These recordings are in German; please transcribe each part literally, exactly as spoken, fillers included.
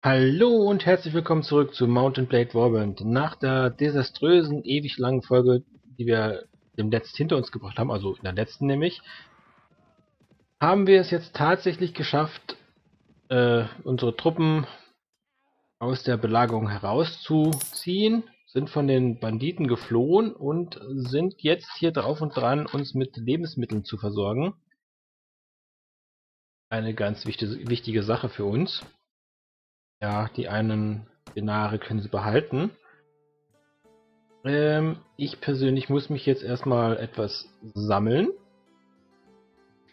Hallo und herzlich willkommen zurück zu Mount and Blade: Warband. Nach der desaströsen, ewig langen Folge, die wir dem letzten hinter uns gebracht haben, also in der letzten nämlich, haben wir es jetzt tatsächlich geschafft, äh, unsere Truppen aus der Belagerung herauszuziehen, sind von den Banditen geflohen und sind jetzt hier drauf und dran, uns mit Lebensmitteln zu versorgen. Eine ganz wichtige, wichtige Sache für uns. Ja, die einen Denare können sie behalten. Ähm, ich persönlich muss mich jetzt erstmal etwas sammeln.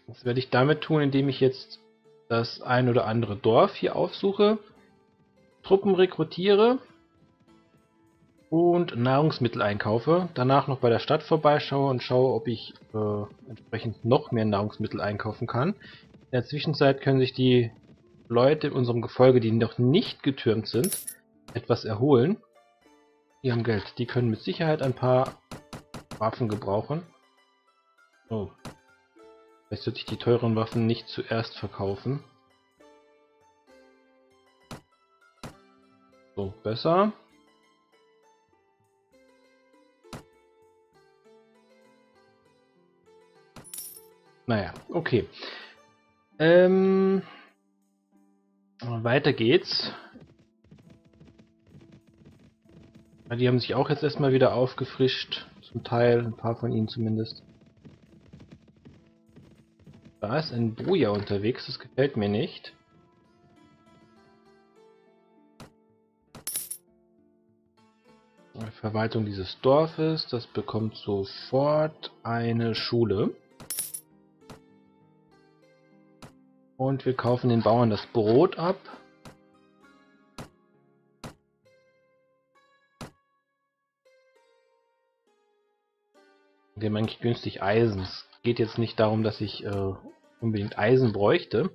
Das werde ich damit tun, indem ich jetzt das ein oder andere Dorf hier aufsuche, Truppen rekrutiere und Nahrungsmittel einkaufe. Danach noch bei der Stadt vorbeischaue und schaue, ob ich äh, entsprechend noch mehr Nahrungsmittel einkaufen kann. In der Zwischenzeit können sich die Leute in unserem Gefolge, die noch nicht getürmt sind, etwas erholen. Die haben Geld. Die können mit Sicherheit ein paar Waffen gebrauchen. Oh. Vielleicht sollte ich die teuren Waffen nicht zuerst verkaufen. So, besser. Naja, okay. Ähm... Weiter geht's. Die haben sich auch jetzt erstmal wieder aufgefrischt. Zum Teil, ein paar von ihnen zumindest. Da ist ein Boja unterwegs, das gefällt mir nicht. Die Verwaltung dieses Dorfes, das bekommt sofort eine Schule. Und wir kaufen den Bauern das Brot ab. Wir haben eigentlich günstig Eisen. Es geht jetzt nicht darum, dass ich äh, unbedingt Eisen bräuchte.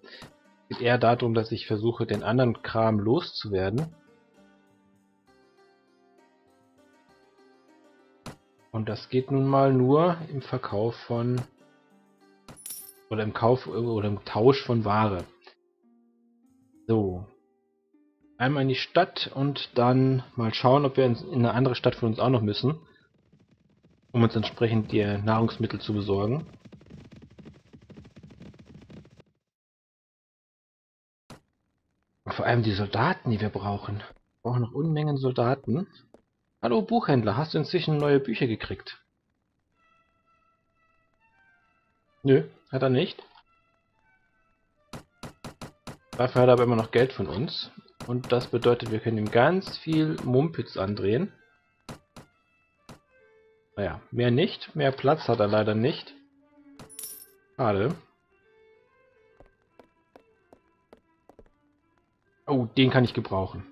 Es geht eher darum, dass ich versuche, den anderen Kram loszuwerden. Und das geht nun mal nur im Verkauf von... Oder im Kauf oder im Tausch von Ware. So. Einmal in die Stadt und dann mal schauen, ob wir in eine andere Stadt von uns auch noch müssen, um uns entsprechend die Nahrungsmittel zu besorgen. Und vor allem die Soldaten, die wir brauchen. Wir brauchen noch Unmengen Soldaten. Hallo Buchhändler, hast du inzwischen neue Bücher gekriegt? Nö. Hat er nicht. Dafür hat er aber immer noch Geld von uns. Und das bedeutet, wir können ihm ganz viel Mumpitz andrehen. Naja, mehr nicht. Mehr Platz hat er leider nicht. Schade. Oh, den kann ich gebrauchen.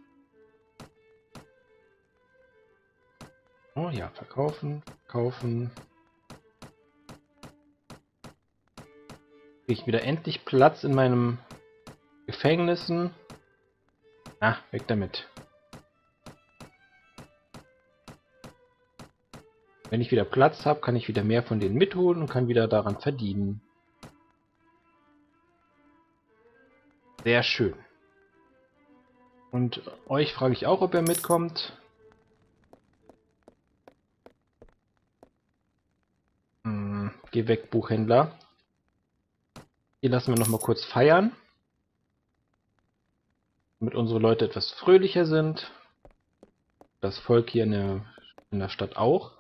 Oh ja, verkaufen, kaufen. Ich wieder endlich Platz in meinem Gefängnissen. Na, weg damit. Wenn ich wieder Platz habe, kann ich wieder mehr von denen mitholen und kann wieder daran verdienen. Sehr schön. Und euch frage ich auch, ob ihr mitkommt. Hm, geh weg, Buchhändler. Hier lassen wir noch mal kurz feiern, damit unsere Leute etwas fröhlicher sind. Das Volk hier in der, in der Stadt auch.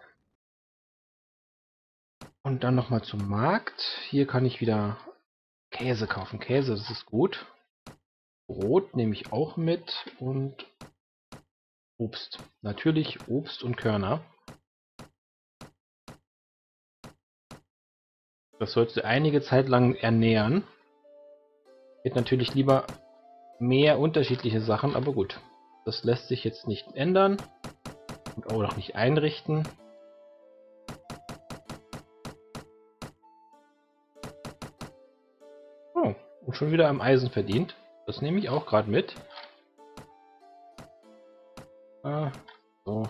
Und dann noch mal zum Markt. Hier kann ich wieder Käse kaufen. Käse, das ist gut. Brot nehme ich auch mit und Obst. Natürlich Obst und Körner. Das sollst du einige Zeit lang ernähren. Wird natürlich lieber mehr unterschiedliche Sachen, aber gut. Das lässt sich jetzt nicht ändern und auch noch nicht einrichten. Oh, und schon wieder am Eisen verdient. Das nehme ich auch gerade mit. Ah, so.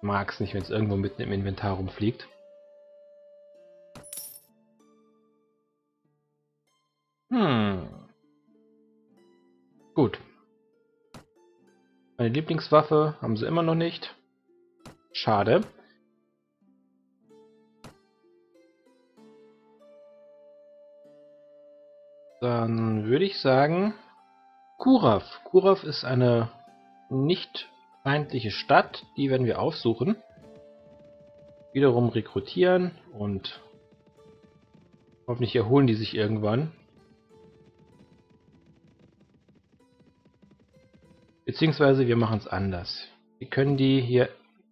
Mag's nicht, wenn es irgendwo mitten im Inventar rumfliegt. Gut, Meine Lieblingswaffe haben sie immer noch nicht. Schade. Dann würde ich sagen, Kurav. Kurav ist eine nicht feindliche Stadt, die werden wir aufsuchen. Wiederum rekrutieren und hoffentlich erholen die sich irgendwann. Beziehungsweise wir machen es anders. Wir können die hier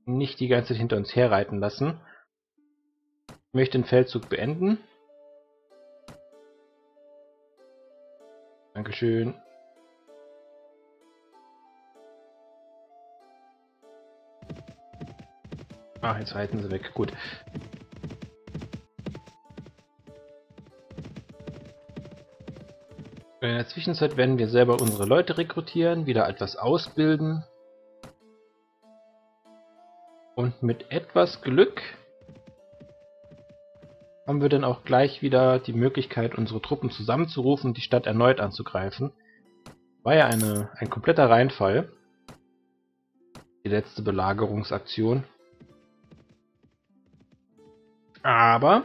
nicht die ganze Zeit hinter uns herreiten lassen. Ich möchte den Feldzug beenden. Dankeschön. Ah, jetzt reiten sie weg. Gut. In der Zwischenzeit werden wir selber unsere Leute rekrutieren, wieder etwas ausbilden. Und mit etwas Glück haben wir dann auch gleich wieder die Möglichkeit, unsere Truppen zusammenzurufen und die Stadt erneut anzugreifen. War ja eine, ein kompletter Reinfall. Die letzte Belagerungsaktion. Aber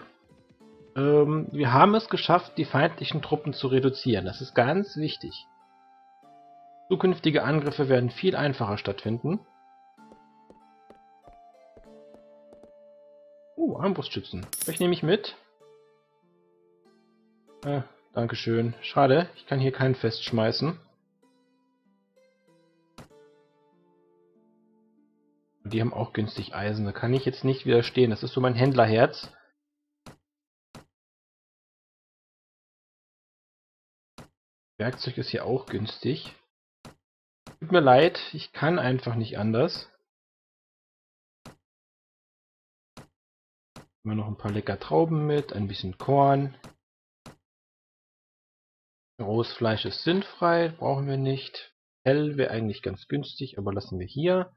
ähm, wir haben es geschafft, die feindlichen Truppen zu reduzieren. Das ist ganz wichtig. Zukünftige Angriffe werden viel einfacher stattfinden. Uh, Armbrustschützen. Welche nehme ich mit? Ah, Dankeschön. Schade, ich kann hier keinen festschmeißen. Die haben auch günstig Eisen, da kann ich jetzt nicht widerstehen. Das ist so mein Händlerherz. Werkzeug ist hier auch günstig. Tut mir leid, ich kann einfach nicht anders. Immer noch ein paar lecker Trauben mit, ein bisschen Korn. Rohes Fleisch ist sinnfrei, brauchen wir nicht. Hell wäre eigentlich ganz günstig, aber lassen wir hier.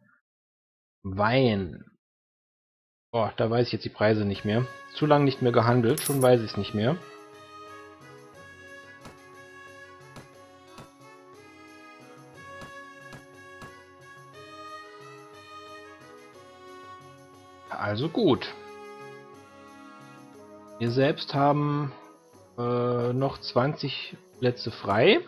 Wein. Boah, da weiß ich jetzt die Preise nicht mehr. Zu lange nicht mehr gehandelt, schon weiß ich es nicht mehr. Also gut. Wir selbst haben äh, noch zwanzig Plätze frei.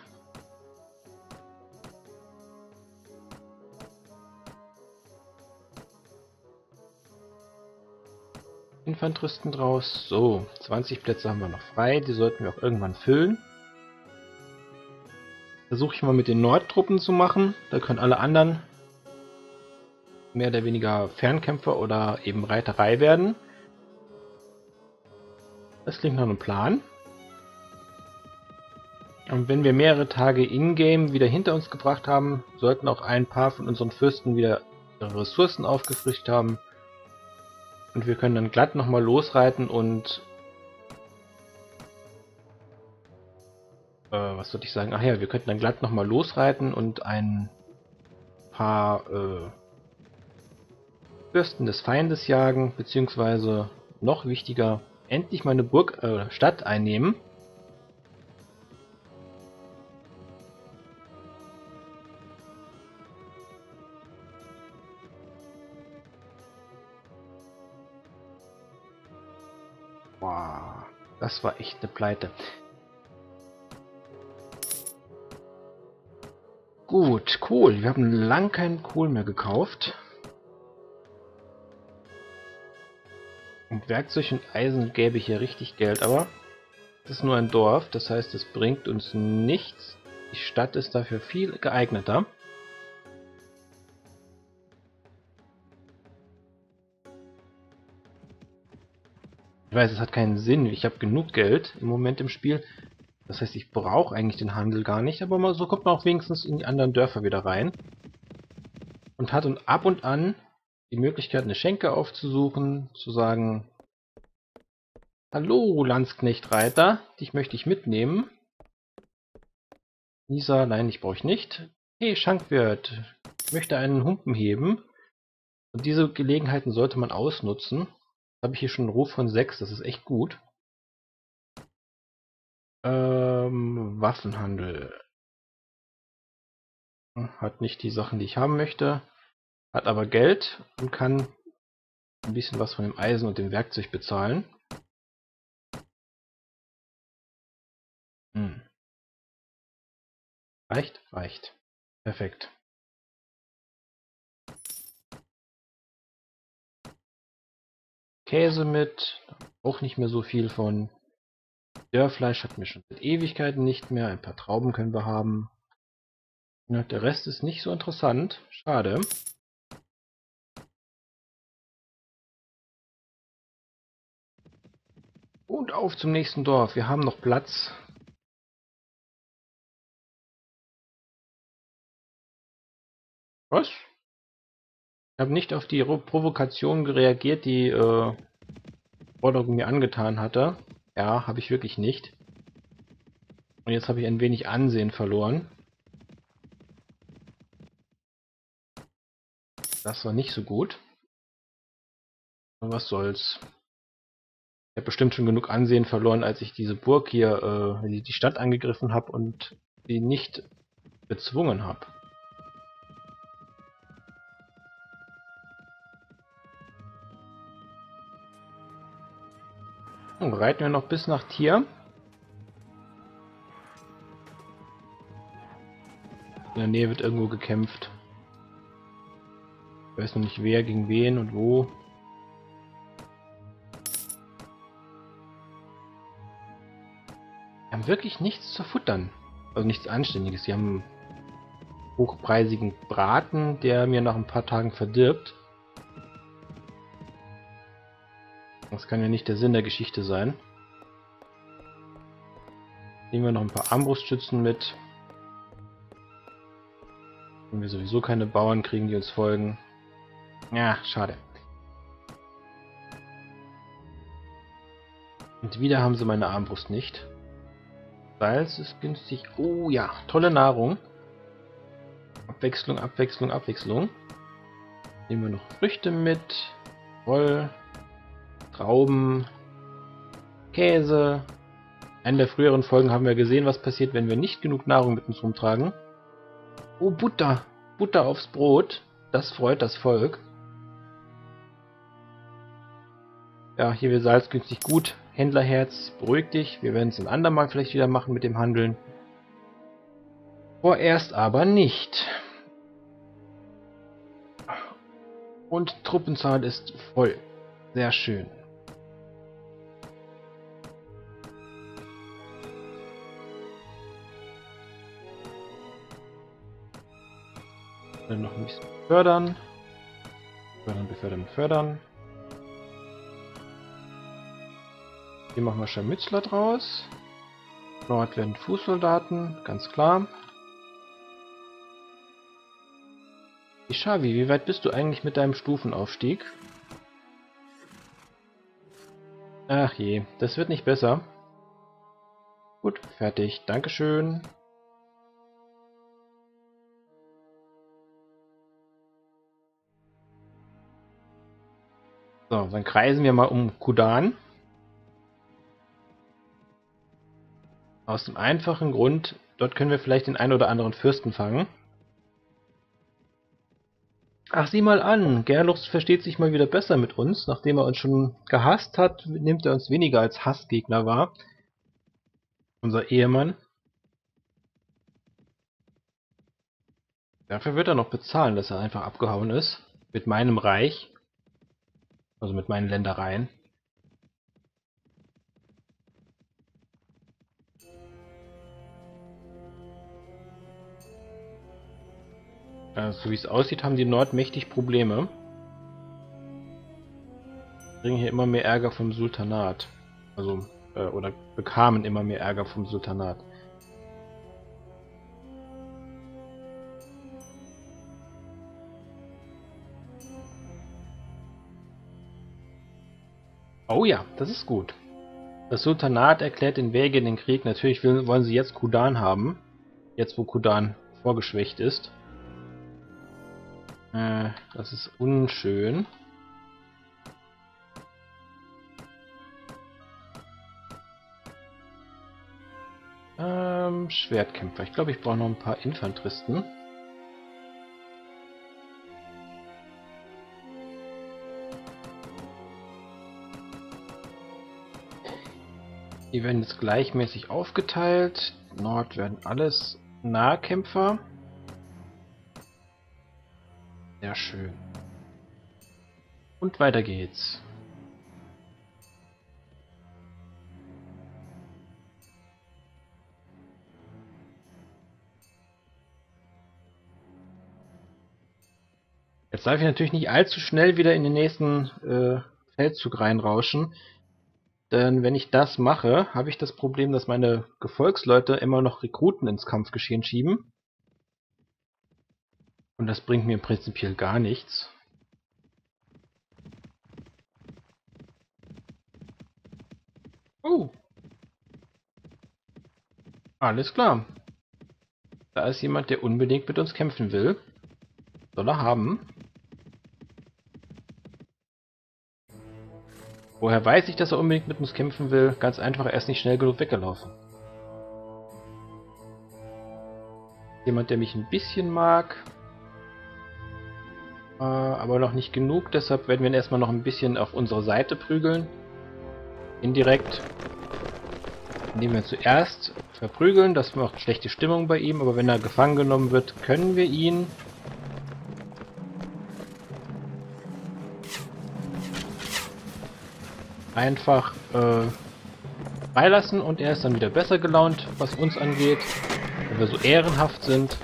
Infanteristen draus. So, zwanzig Plätze haben wir noch frei. Die sollten wir auch irgendwann füllen. Versuche ich mal mit den Nordtruppen zu machen. Da können alle anderen mehr oder weniger Fernkämpfer oder eben Reiterei werden. Das klingt nach einem Plan. Und wenn wir mehrere Tage in-game wieder hinter uns gebracht haben, sollten auch ein paar von unseren Fürsten wieder ihre Ressourcen aufgefrischt haben. Und wir können dann glatt nochmal losreiten und... Äh, was sollte ich sagen? Ach ja, wir könnten dann glatt nochmal losreiten und ein paar äh, Fürsten des Feindes jagen, beziehungsweise noch wichtiger, endlich meine Burg, äh, Stadt einnehmen. Das war echt eine Pleite. Gut, Kohl. Wir haben lang keinen Kohl mehr gekauft. Und Werkzeug und Eisen gäbe ich hier richtig Geld, aber das ist nur ein Dorf, das heißt, es bringt uns nichts. Die Stadt ist dafür viel geeigneter. Ich weiß, es hat keinen Sinn. Ich habe genug Geld im Moment im Spiel. Das heißt, ich brauche eigentlich den Handel gar nicht. Aber mal so kommt man auch wenigstens in die anderen Dörfer wieder rein. Und hat und ab und an die Möglichkeit, eine Schenke aufzusuchen. Zu sagen, hallo Landsknechtreiter, dich möchte ich mitnehmen. Lisa, nein, ich brauche ich nicht. Hey Schankwirt, ich möchte einen Humpen heben. Und diese Gelegenheiten sollte man ausnutzen. Habe ich hier schon einen Ruf von sechs, das ist echt gut. Ähm, Waffenhandel. Hat nicht die Sachen, die ich haben möchte. Hat aber Geld und kann ein bisschen was von dem Eisen und dem Werkzeug bezahlen. Hm. Reicht? Reicht. Perfekt. Käse mit. Auch nicht mehr so viel von. Dörrfleisch hatten wir schon seit Ewigkeiten nicht mehr. Ein paar Trauben können wir haben. Ja, der Rest ist nicht so interessant. Schade. Und auf zum nächsten Dorf. Wir haben noch Platz. Was? Ich habe nicht auf die Provokation reagiert, die äh, Forderung mir angetan hatte. Ja, habe ich wirklich nicht. Und jetzt habe ich ein wenig Ansehen verloren. Das war nicht so gut. Aber was soll's. Ich habe bestimmt schon genug Ansehen verloren, als ich diese Burg hier, äh, die Stadt angegriffen habe und sie nicht bezwungen habe. Und reiten wir noch bis nach Tier. In der Nähe wird irgendwo gekämpft. Ich weiß noch nicht wer, gegen wen und wo. Die haben wirklich nichts zu futtern. Also nichts Anständiges. Die haben einen hochpreisigen Braten, der mir nach ein paar Tagen verdirbt. Das kann ja nicht der Sinn der Geschichte sein. Nehmen wir noch ein paar Armbrustschützen mit. Wenn wir sowieso keine Bauern kriegen, die uns folgen. Ja, schade. Und wieder haben sie meine Armbrust nicht. Salz ist günstig. Oh ja, tolle Nahrung. Abwechslung, Abwechslung, Abwechslung. Nehmen wir noch Früchte mit. Voll. Trauben, Käse. In einer der früheren Folgen haben wir gesehen, was passiert, wenn wir nicht genug Nahrung mit uns rumtragen. Oh, Butter. Butter aufs Brot. Das freut das Volk. Ja, hier wird Salz günstig gut. Händlerherz, beruhig dich. Wir werden es ein andermal vielleicht wieder machen mit dem Handeln. Vorerst aber nicht. Und Truppenzahl ist voll. Sehr schön. Dann noch ein bisschen fördern. Fördern, befördern, fördern. Hier machen wir Scharmützler draus. Nordland Fußsoldaten, ganz klar. Ishavi, wie weit bist du eigentlich mit deinem Stufenaufstieg? Ach je, das wird nicht besser. Gut, fertig. Dankeschön. So, dann kreisen wir mal um Kudan. Aus dem einfachen Grund, dort können wir vielleicht den einen oder anderen Fürsten fangen. Ach, sieh mal an, Gerlux versteht sich mal wieder besser mit uns. Nachdem er uns schon gehasst hat, nimmt er uns weniger als Hassgegner wahr. Unser Ehemann. Dafür wird er noch bezahlen, dass er einfach abgehauen ist. Mit meinem Reich. Also mit meinen Ländereien. Äh, so wie es aussieht, haben die Nordmächtig Probleme. Wir kriegen hier immer mehr Ärger vom Sultanat. Also, äh, oder bekamen immer mehr Ärger vom Sultanat. Oh ja, das ist gut. Das Sultanat erklärt den Weg in den Krieg. Natürlich will, wollen sie jetzt Kudan haben. Jetzt, wo Kudan vorgeschwächt ist. Äh, das ist unschön. Ähm, Schwertkämpfer. Ich glaube, ich brauche noch ein paar Infanteristen. Die werden jetzt gleichmäßig aufgeteilt. Nord werden alles Nahkämpfer. Sehr schön. Und weiter geht's. Jetzt darf ich natürlich nicht allzu schnell wieder in den nächsten äh, Feldzug reinrauschen. Denn wenn ich das mache, habe ich das Problem, dass meine Gefolgsleute immer noch Rekruten ins Kampfgeschehen schieben. Und das bringt mir prinzipiell gar nichts. Oh! Alles klar. Da ist jemand, der unbedingt mit uns kämpfen will. Soll er haben. Woher weiß ich, dass er unbedingt mit uns kämpfen will? Ganz einfach, er ist nicht schnell genug weggelaufen. Jemand, der mich ein bisschen mag, äh, aber noch nicht genug. Deshalb werden wir ihn erstmal noch ein bisschen auf unsere Seite prügeln. Indirekt, indem wir zuerst verprügeln. Das macht schlechte Stimmung bei ihm, aber wenn er gefangen genommen wird, können wir ihn... einfach äh, freilassen, und er ist dann wieder besser gelaunt, was uns angeht, wenn wir so ehrenhaft sind.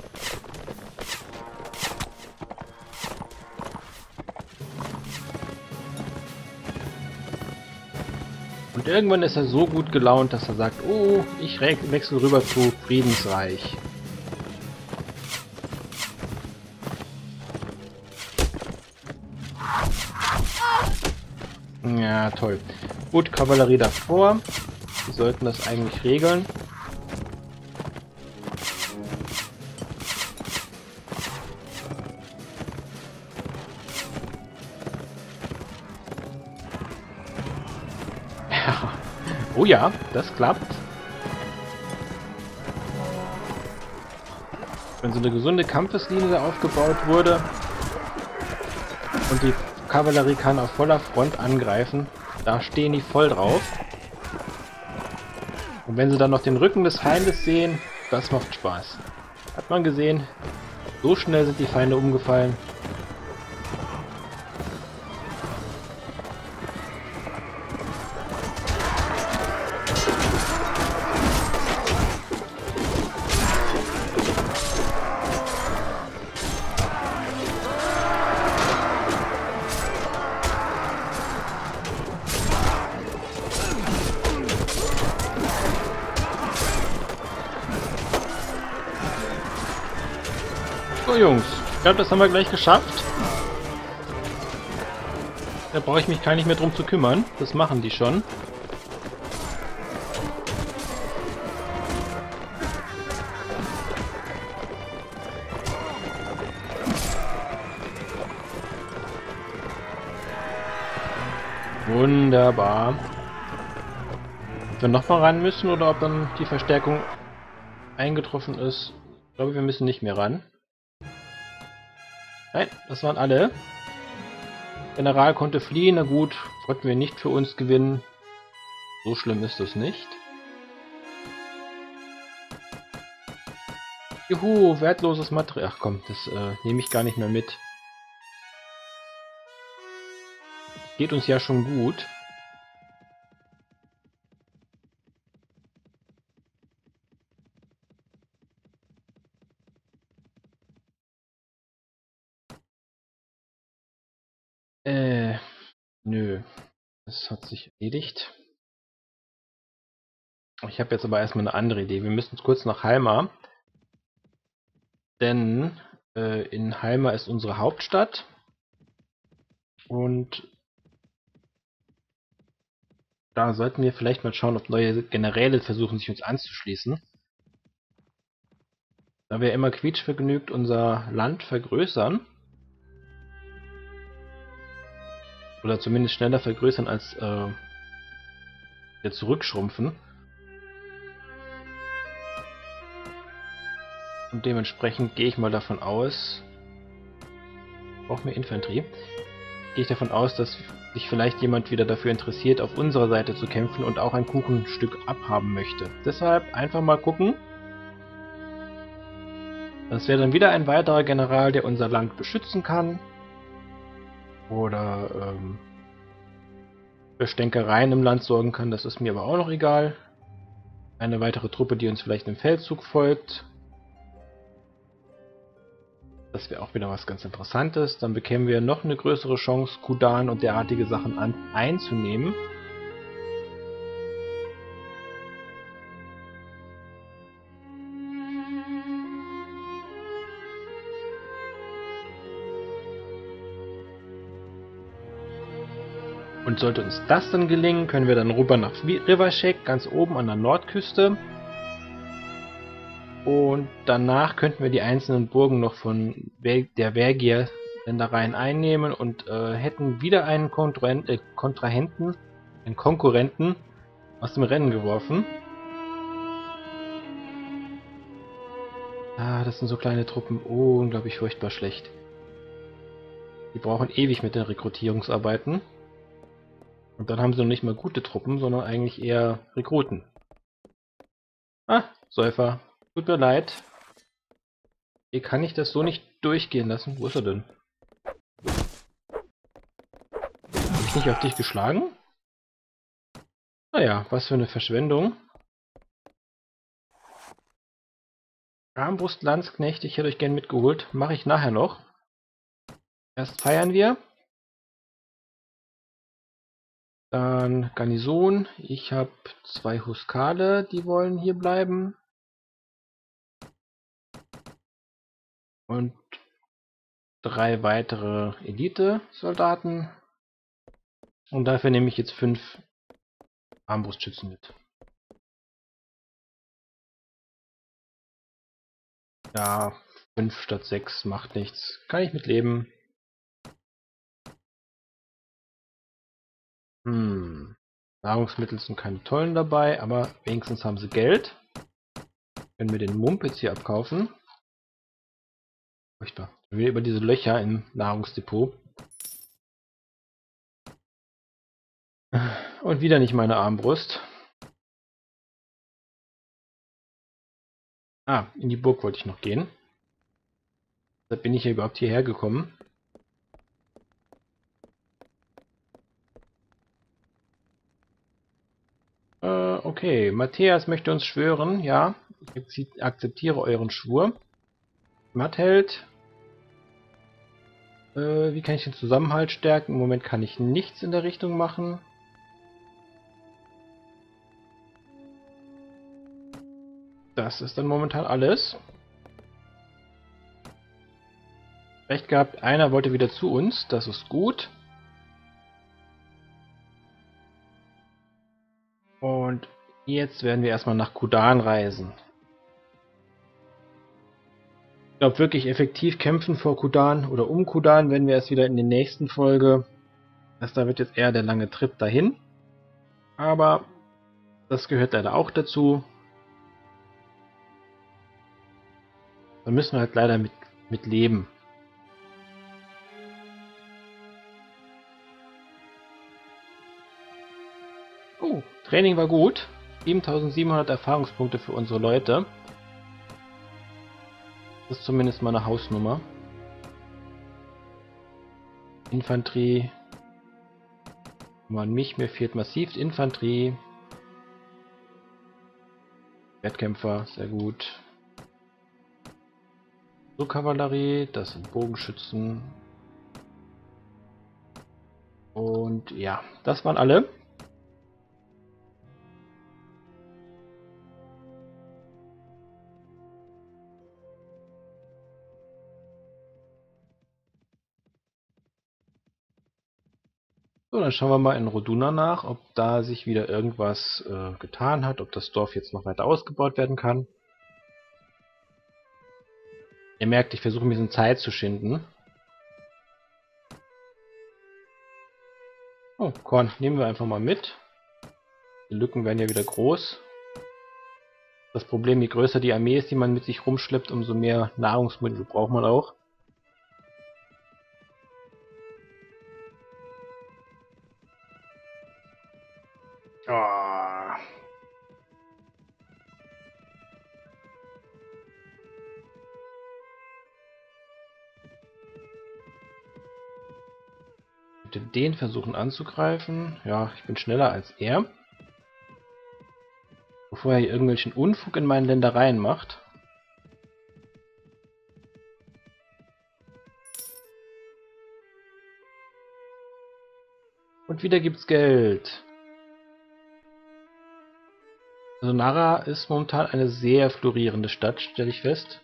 Und irgendwann ist er so gut gelaunt, dass er sagt, oh, ich wechsle rüber zu Friedensreich. Ja, toll. Gut, Kavallerie davor. Wir sollten das eigentlich regeln. Ja. Oh ja, das klappt. Wenn so eine gesunde Kampfeslinie aufgebaut wurde und die Kavallerie kann auf voller Front angreifen. Da stehen die voll drauf. Und wenn sie dann noch den Rücken des Feindes sehen, das macht Spaß. Hat man gesehen, so schnell sind die Feinde umgefallen. Jungs, ich glaube, das haben wir gleich geschafft. Da brauche ich mich gar nicht mehr drum zu kümmern. Das machen die schon. Wunderbar. Ob wir nochmal ran müssen oder ob dann die Verstärkung eingetroffen ist. Ich glaube, wir müssen nicht mehr ran. Nein, das waren alle. General konnte fliehen, na gut, konnten wir nicht für uns gewinnen. So schlimm ist das nicht. Juhu, wertloses Material. Ach komm, das äh, nehme ich gar nicht mehr mit. Geht uns ja schon gut. Äh, nö. Das hat sich erledigt. Ich habe jetzt aber erstmal eine andere Idee. Wir müssen kurz nach Halma. Denn äh, in Halma ist unsere Hauptstadt. Und da sollten wir vielleicht mal schauen, ob neue Generäle versuchen, sich uns anzuschließen. Da wir immer quietschvergnügt unser Land vergrößern. Oder zumindest schneller vergrößern als äh, wir zurückschrumpfen. Und dementsprechend gehe ich mal davon aus, brauchen wir Infanterie, gehe ich davon aus, dass sich vielleicht jemand wieder dafür interessiert, auf unserer Seite zu kämpfen und auch ein Kuchenstück abhaben möchte. Deshalb einfach mal gucken. Das wäre dann wieder ein weiterer General, der unser Land beschützen kann. Oder ähm, für Stänkereien im Land sorgen kann, das ist mir aber auch noch egal. Eine weitere Truppe, die uns vielleicht im Feldzug folgt. Das wäre auch wieder was ganz Interessantes. Dann bekämen wir noch eine größere Chance, Kudan und derartige Sachen an einzunehmen. Und sollte uns das dann gelingen, können wir dann rüber nach Rivercheck, ganz oben an der Nordküste. Und danach könnten wir die einzelnen Burgen noch von der Vergier-Ländereien einnehmen und äh, hätten wieder einen Kontrahenten, äh, Kontrahenten, einen Konkurrenten aus dem Rennen geworfen. Ah, das sind so kleine Truppen. Oh, unglaublich furchtbar schlecht. Die brauchen ewig mit den Rekrutierungsarbeiten. Und dann haben sie noch nicht mal gute Truppen, sondern eigentlich eher Rekruten. Ah, Säufer. Tut mir leid. Hier kann ich das so nicht durchgehen lassen. Wo ist er denn? Habe ich nicht auf dich geschlagen? Naja, was für eine Verschwendung. Armbrust, Landsknecht, ich hätte euch gern mitgeholt. Mache ich nachher noch. Erst feiern wir. Dann Garnison. Ich habe zwei Huskale, die wollen hier bleiben. Und drei weitere Elite-Soldaten. Und dafür nehme ich jetzt fünf Armbrustschützen mit. Ja, fünf statt sechs macht nichts. Kann ich mitleben. Hm. Nahrungsmittel sind keine tollen dabei, aber wenigstens haben sie Geld. Können wir den Mump jetzt hier abkaufen. Furchtbar. Wieder über diese Löcher im Nahrungsdepot. Und wieder nicht meine Armbrust. Ah, in die Burg wollte ich noch gehen. Deshalb bin ich ja überhaupt hierher gekommen. Äh, okay. Matthias möchte uns schwören. Ja, ich akzeptiere euren Schwur. Matt hält. Äh, wie kann ich den Zusammenhalt stärken? Im Moment kann ich nichts in der Richtung machen. Das ist dann momentan alles. Recht gehabt, einer wollte wieder zu uns. Das ist gut. Und jetzt werden wir erstmal nach Kudan reisen. Ich glaube, wirklich effektiv kämpfen vor Kudan oder um Kudan, wenn wir erst wieder in der nächsten Folge. Das da wird jetzt eher der lange Trip dahin. Aber das gehört leider auch dazu. Da müssen wir halt leider mit, mit leben. Oh, Training war gut. siebentausendsiebenhundert Erfahrungspunkte für unsere Leute. Das ist zumindest meine Hausnummer. Infanterie. An mich, mir fehlt massiv Infanterie. Schwertkämpfer, sehr gut. So Kavallerie, das sind Bogenschützen. Und ja, das waren alle. So, dann schauen wir mal in Roduna nach, ob da sich wieder irgendwas äh, getan hat, ob das Dorf jetzt noch weiter ausgebaut werden kann. Ihr merkt, ich versuche ein bisschen Zeit zu schinden. Oh, Korn nehmen wir einfach mal mit. Die Lücken werden ja wieder groß. Das Problem, je größer die Armee ist, die man mit sich rumschleppt, umso mehr Nahrungsmittel braucht man auch. Oh. Den versuchen anzugreifen. Ja, ich bin schneller als er. Bevor er hier irgendwelchen Unfug in meinen Ländereien macht. Und wieder gibt's Geld. Sonara ist momentan eine sehr florierende Stadt, stelle ich fest.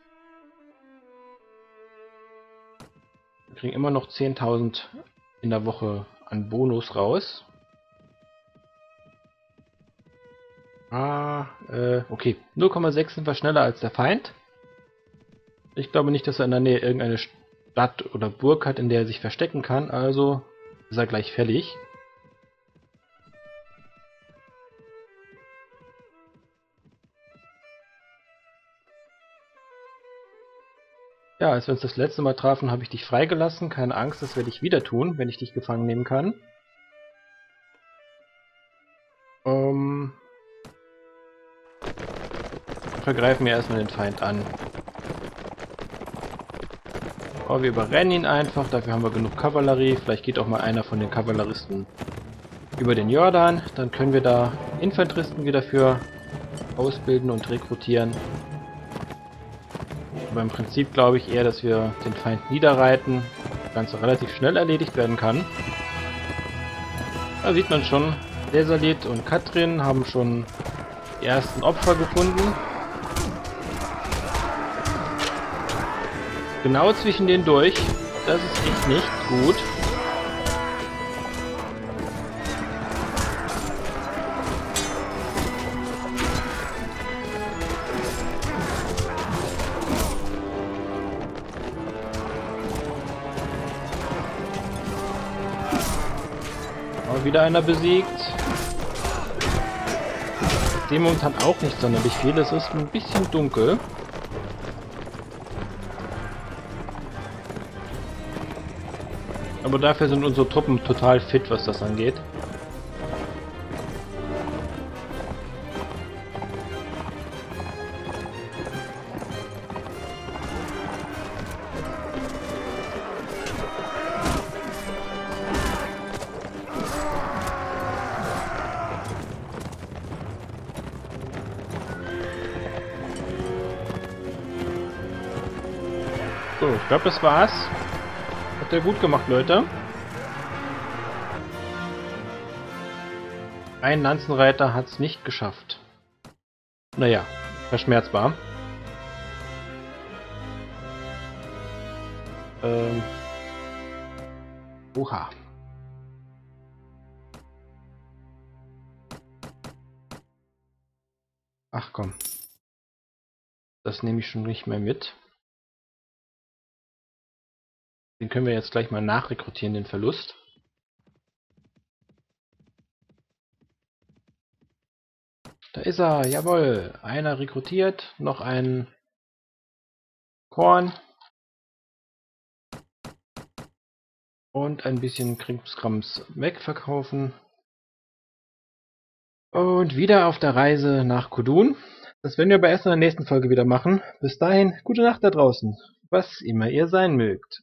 Wir kriegen immer noch zehntausend in der Woche an Bonus raus. Ah, äh, okay. null Komma sechs sind wir schneller als der Feind. Ich glaube nicht, dass er in der Nähe irgendeine Stadt oder Burg hat, in der er sich verstecken kann, also ist er gleich fällig. Ja, als wir uns das letzte Mal trafen, habe ich dich freigelassen. Keine Angst, das werde ich wieder tun, wenn ich dich gefangen nehmen kann. Ähm... Vergreifen wir erstmal den Feind an. Oh, wir überrennen ihn einfach. Dafür haben wir genug Kavallerie. Vielleicht geht auch mal einer von den Kavalleristen über den Jordan. Dann können wir da Infanteristen wieder für ausbilden und rekrutieren. Aber im Prinzip glaube ich eher, dass wir den Feind niederreiten, das Ganze relativ schnell erledigt werden kann. Da sieht man schon, Lesalit und Katrin haben schon die ersten Opfer gefunden. Genau zwischen denen durch, das ist echt nicht gut. Wieder einer besiegt. Dem momentan auch nicht sonderlich viel. Es ist ein bisschen dunkel. Aber dafür sind unsere Truppen total fit, was das angeht. Ich glaube, das war's. Hat er gut gemacht, Leute. Ein Lanzenreiter hat's nicht geschafft. Naja, verschmerzbar. Ähm. Oha. Ach komm. Das nehme ich schon nicht mehr mit. Den können wir jetzt gleich mal nachrekrutieren, den Verlust. Da ist er, jawohl. Einer rekrutiert, noch ein Korn. Und ein bisschen Krimskrams wegverkaufen. Und wieder auf der Reise nach Kudan. Das werden wir aber erst in der nächsten Folge wieder machen. Bis dahin, gute Nacht da draußen. Was immer ihr sein mögt.